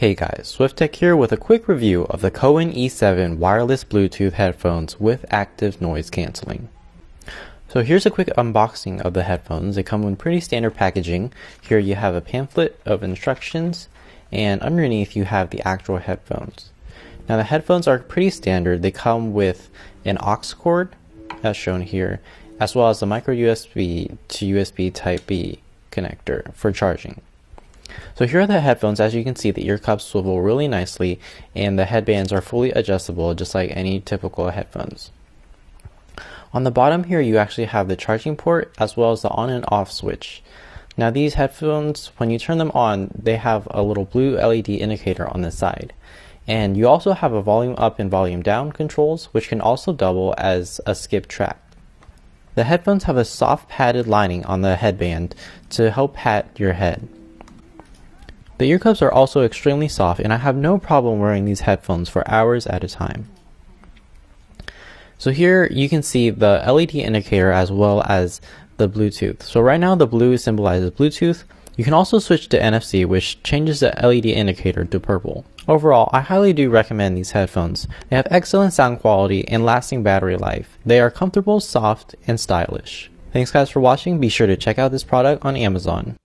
Hey guys, SwiftTech here with a quick review of the COWIN E7 wireless Bluetooth headphones with active noise cancelling. So here's a quick unboxing of the headphones. They come in pretty standard packaging. Here you have a pamphlet of instructions, and underneath you have the actual headphones. Now the headphones are pretty standard. They come with an aux cord, as shown here, as well as a micro USB to USB Type B connector for charging. So here are the headphones. As you can see, the ear cups swivel really nicely and the headbands are fully adjustable, just like any typical headphones. On the bottom here you actually have the charging port as well as the on and off switch. Now these headphones, when you turn them on, they have a little blue LED indicator on the side. And you also have a volume up and volume down controls, which can also double as a skip track. The headphones have a soft padded lining on the headband to help pat your head. The ear cups are also extremely soft, and I have no problem wearing these headphones for hours at a time. So here you can see the LED indicator as well as the Bluetooth. So right now the blue symbolizes Bluetooth. You can also switch to NFC, which changes the LED indicator to purple. Overall, I highly do recommend these headphones. They have excellent sound quality and lasting battery life. They are comfortable, soft, and stylish. Thanks guys for watching. Be sure to check out this product on Amazon.